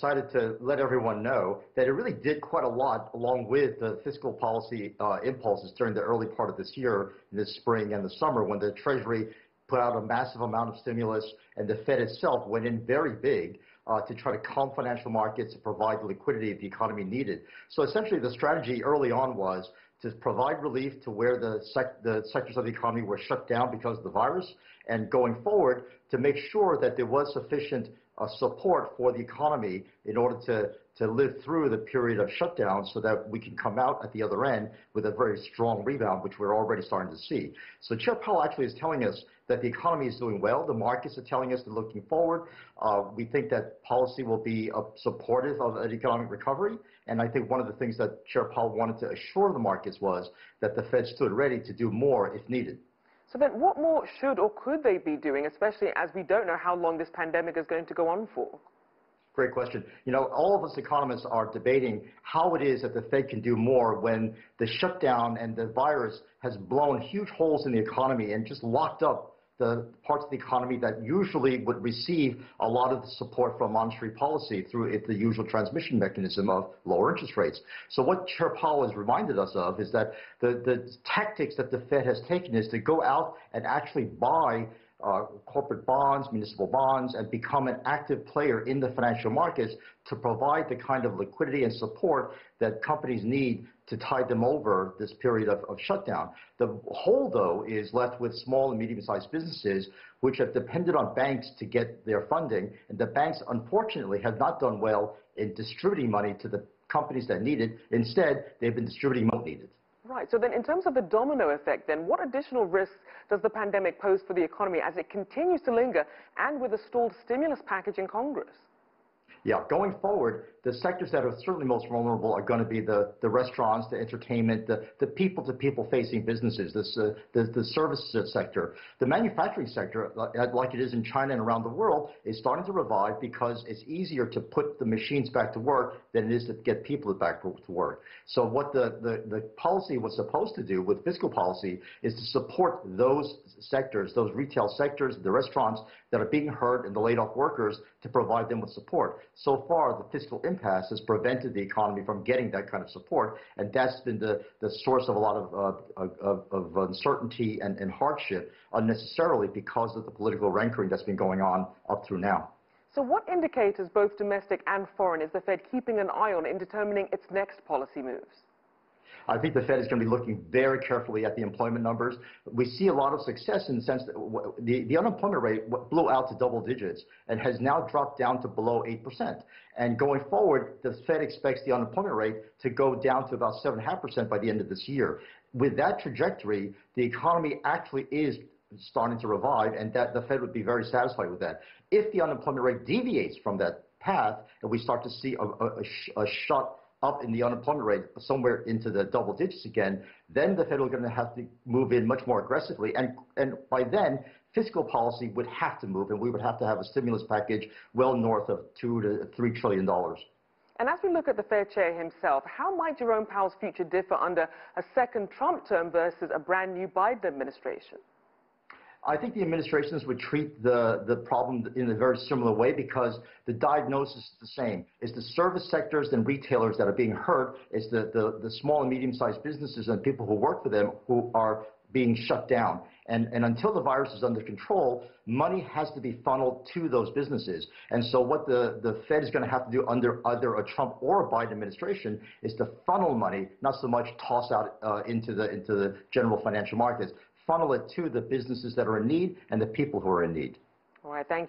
decided to let everyone know that it really did quite a lot along with the fiscal policy impulses during the early part of this year, this spring and the summer, when the Treasury put out a massive amount of stimulus and the Fed itself went in very big to try to calm financial markets and provide the liquidity the economy needed. So essentially the strategy early on was to provide relief to where the sectors of the economy were shut down because of the virus, and going forward to make sure that there was sufficient support for the economy in order to live through the period of shutdown so that we can come out at the other end with a very strong rebound, which we're already starting to see. So Chair Powell actually is telling us that the economy is doing well. The markets are telling us they're looking forward. We think that policy will be supportive of an economic recovery. And I think one of the things that Chair Powell wanted to assure the markets was that the Fed stood ready to do more if needed. So then what more should or could they be doing, especially as we don't know how long this pandemic is going to go on for? Great question. You know, all of us economists are debating how it is that the Fed can do more when the shutdown and the virus has blown huge holes in the economy and just locked up the parts of the economy that usually would receive a lot of the support from monetary policy through the usual transmission mechanism of lower interest rates. So what Chair Powell has reminded us of is that the tactics that the Fed has taken is to go out and actually buy corporate bonds, municipal bonds, and become an active player in the financial markets to provide the kind of liquidity and support that companies need to tide them over this period of shutdown. The hole, though, is left with small and medium-sized businesses, which have depended on banks to get their funding, and the banks, unfortunately, have not done well in distributing money to the companies that need it. Instead, they've been distributing money needed. Right. So then in terms of the domino effect, then what additional risks does the pandemic pose for the economy as it continues to linger and with a stalled stimulus package in Congress? Yeah, going forward, the sectors that are certainly most vulnerable are going to be the restaurants, the entertainment, the people-to-people facing businesses, the services sector. The manufacturing sector, like it is in China and around the world, is starting to revive because it's easier to put the machines back to work than it is to get people back to work. So what the policy was supposed to do with fiscal policy is to support those sectors, those retail sectors, the restaurants that are being hurt and the laid-off workers, to provide them with support. So far, the fiscal impasse has prevented the economy from getting that kind of support, and that's been the source of a lot of uncertainty and hardship unnecessarily because of the political rancor that's been going on up through now. So what indicators, both domestic and foreign, is the Fed keeping an eye on in determining its next policy moves? I think the Fed is going to be looking very carefully at the employment numbers. We see a lot of success in the sense that the unemployment rate blew out to double digits and has now dropped down to below 8%. And going forward, the Fed expects the unemployment rate to go down to about 7.5% by the end of this year. With that trajectory, the economy actually is starting to revive, and that the Fed would be very satisfied with that. If the unemployment rate deviates from that path and we start to see a shot up in the unemployment rate somewhere into the double digits again, then the Fed are going to have to move in much more aggressively. And by then, fiscal policy would have to move, and we would have to have a stimulus package well north of $2 to $3 trillion. And as we look at the Fed chair himself, how might Jerome Powell's future differ under a second Trump term versus a brand new Biden administration? I think the administrations would treat the problem in a very similar way because the diagnosis is the same. It's the service sectors and retailers that are being hurt. It's the small and medium-sized businesses and people who work for them who are being shut down. And until the virus is under control, money has to be funneled to those businesses. And so what the Fed is going to have to do under either a Trump or a Biden administration is to funnel money, not so much toss out into the general financial markets. Funnel it to the businesses that are in need and the people who are in need. All right, thank you.